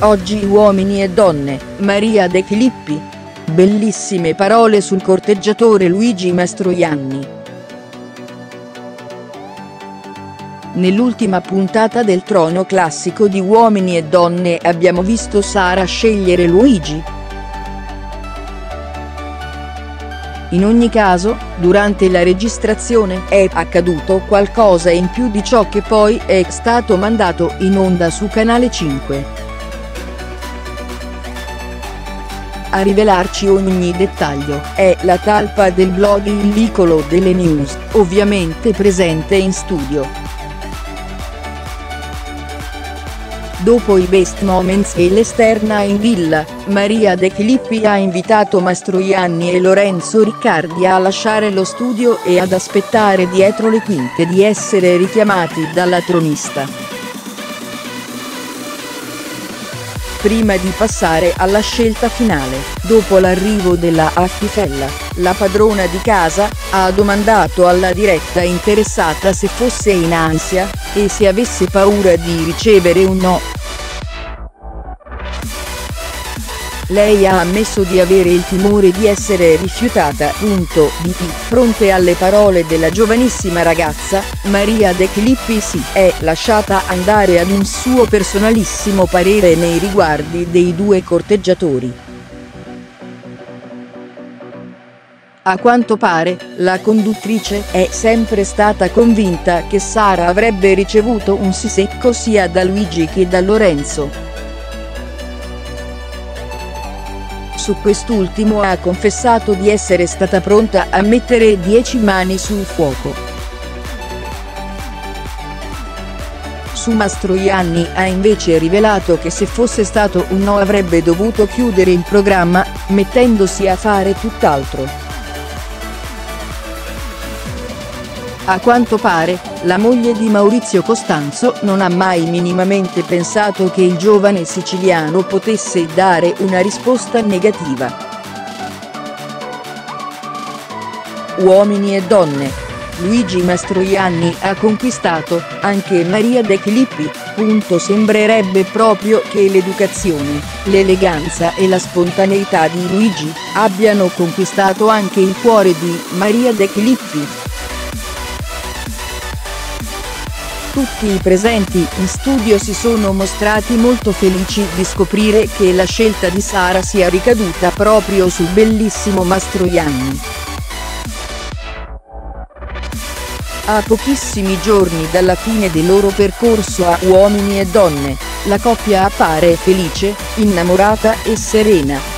Oggi Uomini e Donne, Maria De Filippi. Bellissime parole sul corteggiatore Luigi Mastroianni. Nell'ultima puntata del Trono Classico di Uomini e Donne abbiamo visto Sara scegliere Luigi. In ogni caso, durante la registrazione è accaduto qualcosa in più di ciò che poi è stato mandato in onda su Canale 5. A rivelarci ogni dettaglio è la talpa del blog Il Vicolo delle News, ovviamente presente in studio. Dopo i best moments e l'esterna in villa, Maria De Filippi ha invitato Mastroianni e Lorenzo Riccardi a lasciare lo studio e ad aspettare dietro le quinte di essere richiamati dalla tronista. Prima di passare alla scelta finale, dopo l'arrivo della Affi Fella, la padrona di casa, ha domandato alla diretta interessata se fosse in ansia, e se avesse paura di ricevere un no. Lei ha ammesso di avere il timore di essere rifiutata. Di fronte alle parole della giovanissima ragazza, Maria De Filippi si è lasciata andare ad un suo personalissimo parere nei riguardi dei due corteggiatori. A quanto pare, la conduttrice è sempre stata convinta che Sara avrebbe ricevuto un sì secco sia da Luigi che da Lorenzo. Su quest'ultimo ha confessato di essere stata pronta a mettere 10 mani sul fuoco. Su Mastroianni ha invece rivelato che se fosse stato un no avrebbe dovuto chiudere il programma, mettendosi a fare tutt'altro. A quanto pare, la moglie di Maurizio Costanzo non ha mai minimamente pensato che il giovane siciliano potesse dare una risposta negativa. Uomini e Donne. Luigi Mastroianni ha conquistato anche Maria De Filippi. Sembrerebbe proprio che l'educazione, l'eleganza e la spontaneità di Luigi abbiano conquistato anche il cuore di Maria De Filippi. Tutti i presenti in studio si sono mostrati molto felici di scoprire che la scelta di Sara sia ricaduta proprio sul bellissimo Mastroianni. A pochissimi giorni dalla fine del loro percorso a Uomini e Donne, la coppia appare felice, innamorata e serena.